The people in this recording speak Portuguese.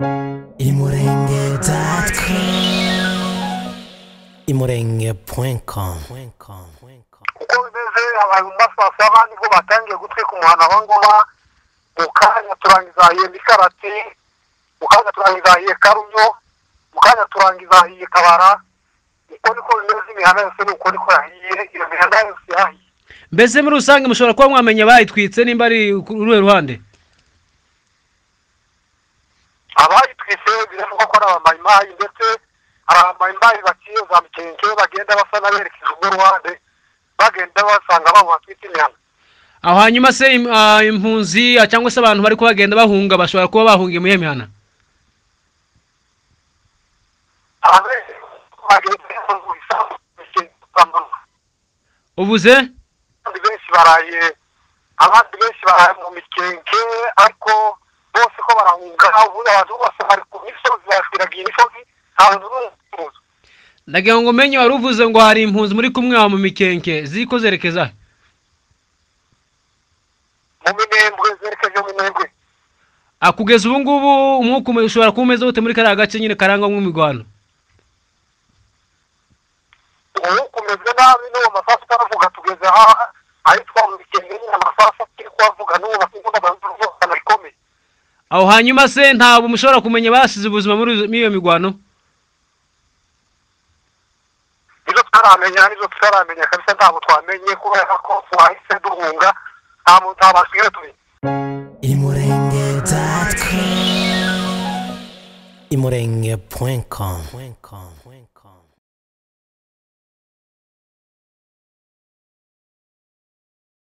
imurenge.com. Uko bimeze abagumbaso basaba niho batangiye gutwe ku muhana wa Ngoma, mukanya turangiza hiye Mikarati, mukanya turangiza hiye Karunyo, mukanya turangiza hiye Kabara. Uko niko bimeze imihanda yose, uko niko yahiye iyo mihanda yose yahiye. Mbese muri rusange mushobora kuba mwamenya bayitwitse nimba ari uruhe ruhande? Abayitwitse biravuga ko ari abamayimayi ndetse abayimbayi bakiye za Mikenge bagenda basa n'aberekeza urwo ruhande bagenda basanga babwatwitse imihanda. Aho hanyuma se impunzi cyangwa se abantu bari ko bagenda bahunga bashobora kuba bahungiye mu yemihana. Obuze benshi baraye abandi benshi baraye mu Mikenge ariko bose ko barahunga abantu bose bari ku misozi basiragira imisozi ahantu. Ndagira ngo menye wari uvuze ngo hari impunzi muri kumwe wa mu Mikenge ziko zerekeza mu Minembwe zerekeza mu Minembwe. Akugeza ubu ngubu umwuka ushobora kumeza ute muri kariya gace nyine karangwa mu migwano? Umeze nabi n'uwo masasu karavuga tugeze aho twamukenge n'amasasu kiri kwavuga n'uwo basuko n'abantu bakomeye. Aho hanyuma se ntabwo mushobora kumenya basize ubuzima muri iyo migwano? Izo twaramenya kabisa ntabwo twamenye kubera ko twahise duhunga nta muntu abashyira turi. imurenge.com